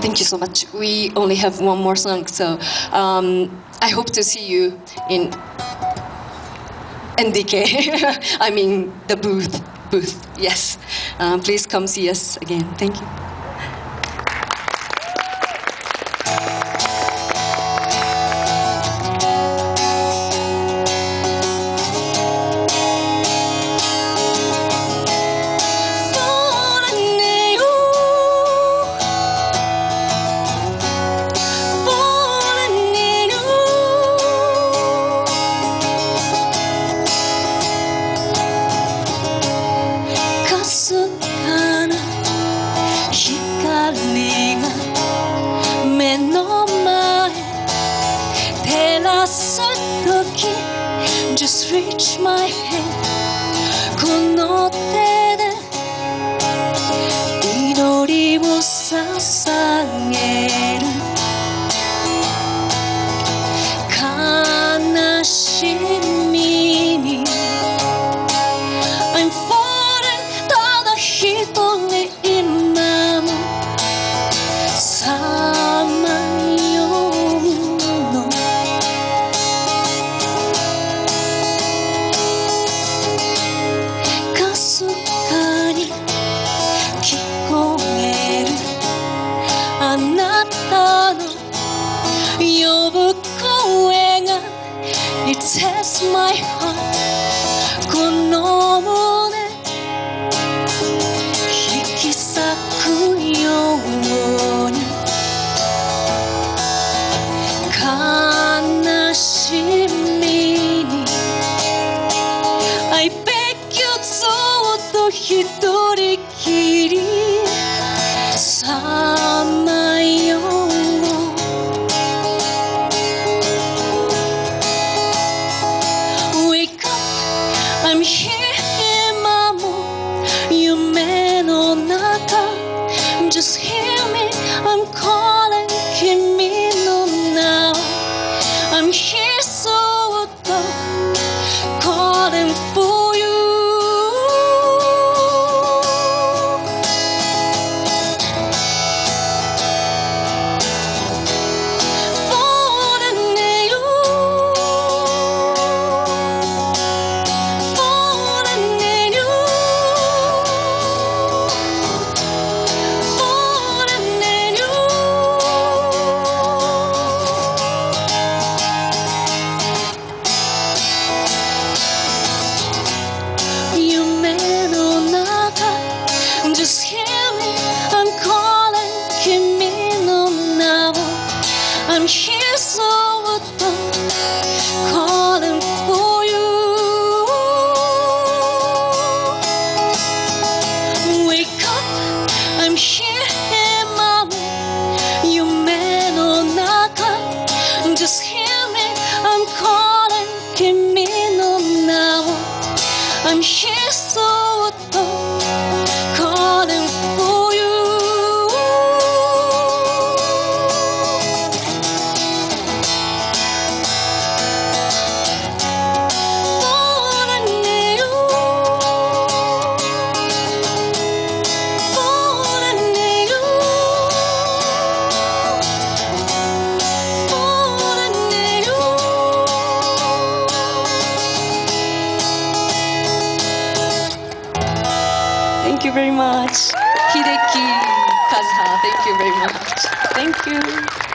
Thank you so much. We only have one more song, so I hope to see you in NDK. I mean the booth. Yes. Please come see us again. Thank you. Just reach my hand. この手で祈りを捧げる。悲しみに I'm falling ただ一人今もさまよう It tears my heart. この胸引き裂くように悲しみに I beg you ずっと一人きりさまよう I'm here in my mood, 夢の中 Just hear me, I'm calling 君の名を I'm here そっと calling for you I'm here so alone, calling for you. Wake up, I'm here in my room. 夢の中 Just hear me, I'm calling 君の名を I'm here so alone, calling for you. Thank you very much. Hideki Kazuha, thank you very much. Thank you.